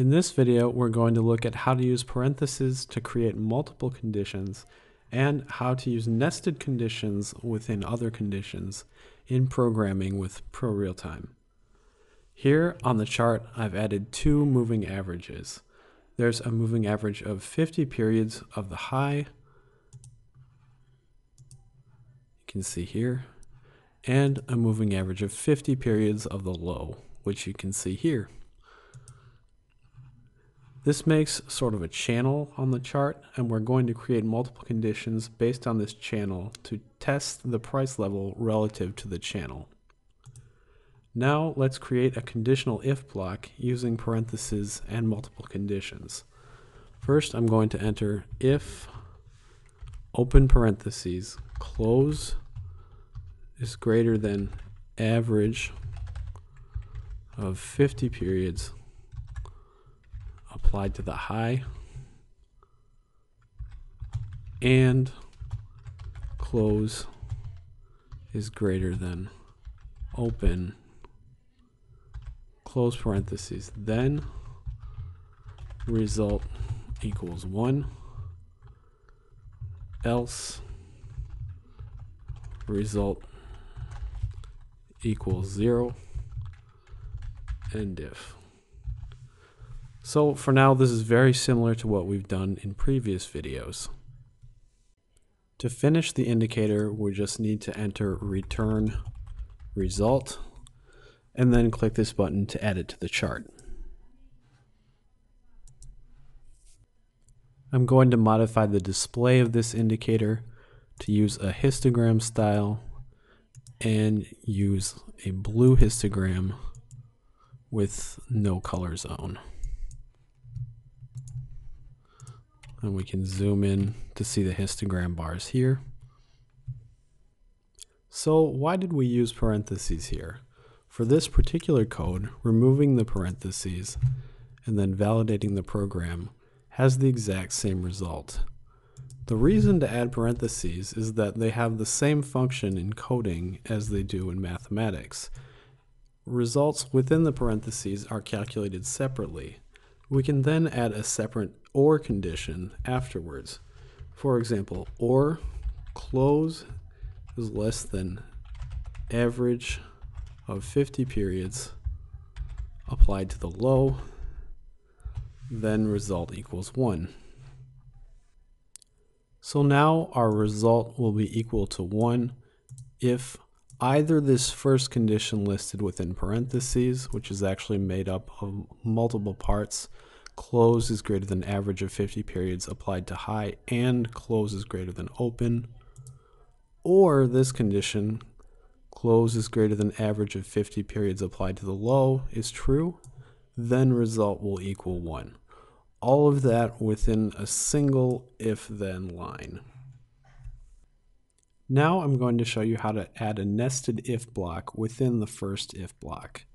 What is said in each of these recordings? In this video, we're going to look at how to use parentheses to create multiple conditions and how to use nested conditions within other conditions in programming with ProRealTime. Here on the chart, I've added two moving averages. There's a moving average of 50 periods of the high, you can see here, and a moving average of 50 periods of the low, which you can see here. This makes sort of a channel on the chart, and we're going to create multiple conditions based on this channel to test the price level relative to the channel. Now let's create a conditional if block using parentheses and multiple conditions. First, I'm going to enter if open parentheses close is greater than average of 50 periods applied to the high and close is greater than open close parentheses, then result equals 1, else result equals 0, and if. So for now, this is very similar to what we've done in previous videos. To finish the indicator, we just need to enter return result and then click this button to add it to the chart. I'm going to modify the display of this indicator to use a histogram style and use a blue histogram with no color zone. And we can zoom in to see the histogram bars here. So why did we use parentheses here? For this particular code, removing the parentheses and then validating the program has the exact same result. The reason to add parentheses is that they have the same function in coding as they do in mathematics. Results within the parentheses are calculated separately. We can then add a separate OR condition afterwards. For example, OR close is less than average of 50 periods applied to the low, then result equals 1. So now our result will be equal to 1 if either this first condition listed within parentheses, which is actually made up of multiple parts, close is greater than average of 50 periods applied to high and close is greater than open, or this condition, close is greater than average of 50 periods applied to the low, is true, then result will equal 1. All of that within a single if-then line. Now I'm going to show you how to add a nested if block within the first if block.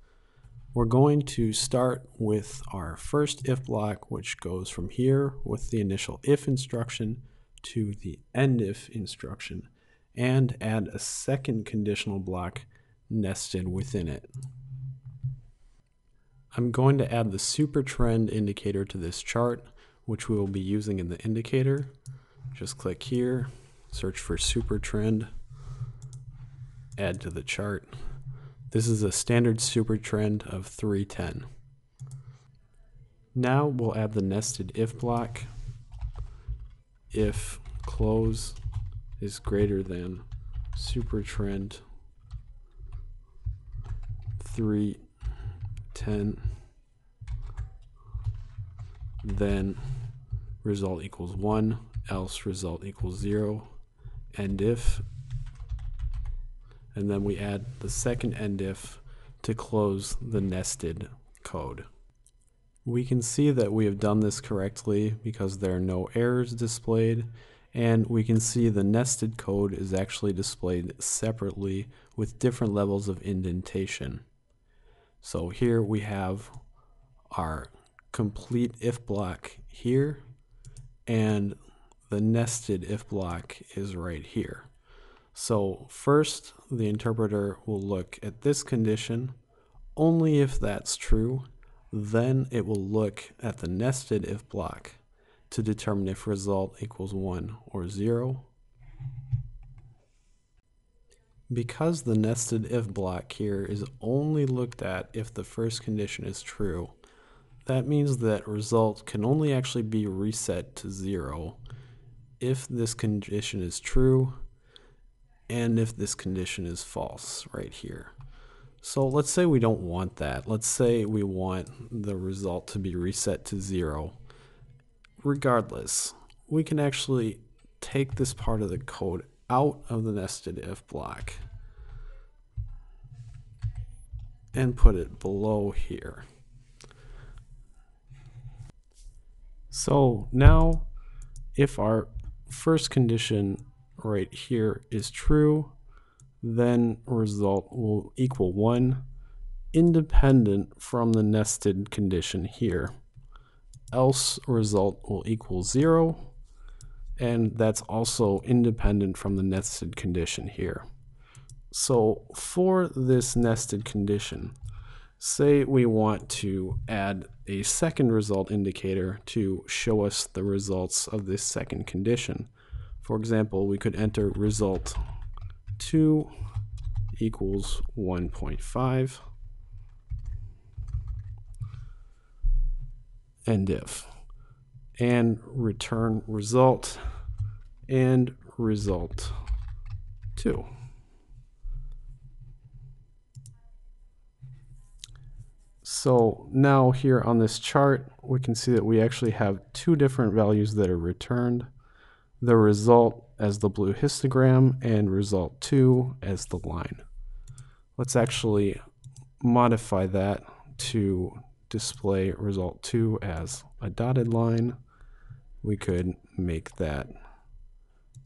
We're going to start with our first if block, which goes from here with the initial if instruction to the end if instruction, and add a second conditional block nested within it. I'm going to add the SuperTrend indicator to this chart, which we will be using in the indicator. Just click here, search for SuperTrend, add to the chart. This is a standard SuperTrend of 310. Now we'll add the nested if block. If close is greater than SuperTrend 310, then result equals 1, else result equals 0, end if, and then we add the second end if to close the nested code. We can see that we have done this correctly because there are no errors displayed, and we can see the nested code is actually displayed separately with different levels of indentation. So here we have our complete if block here, and the nested if block is right here. So first, the interpreter will look at this condition only if that's true, Then it will look at the nested if block to determine if result equals 1 or 0. Because the nested if block here is only looked at if the first condition is true, that means that result can only actually be reset to 0 if this condition is true and if this condition is false right here. So let's say we don't want that. Let's say we want the result to be reset to 0. Regardless, we can actually take this part of the code out of the nested if block and put it below here. So now if our first condition right here is true, then result will equal 1 independent from the nested condition here. Else result will equal 0. And that's also independent from the nested condition here. So for this nested condition, say we want to add a second result indicator to show us the results of this second condition. For example, we could enter result 2 equals 1.5 and if, and return result and result 2. So now here on this chart, we can see that we actually have two different values that are returned. The result as the blue histogram and result 2 as the line. Let's actually modify that to display result 2 as a dotted line. We could make that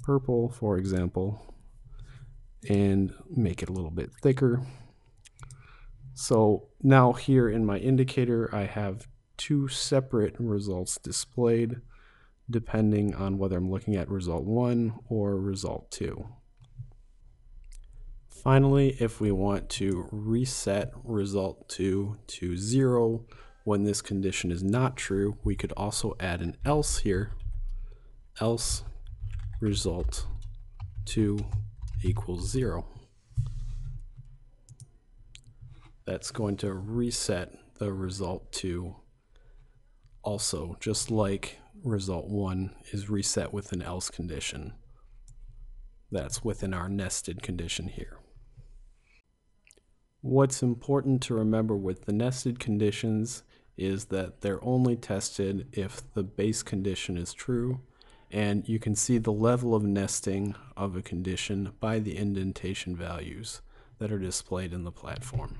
purple, for example, and make it a little bit thicker. So now here in my indicator, I have two separate results displayed depending on whether I'm looking at result 1 or result 2. Finally, if we want to reset result 2 to 0 when this condition is not true, we could also add an else here. Else result 2 equals 0. That's going to reset the result 2 also, just like result 1 is reset with an else condition. That's within our nested condition here. What's important to remember with the nested conditions is that they're only tested if the base condition is true, and you can see the level of nesting of a condition by the indentation values that are displayed in the platform.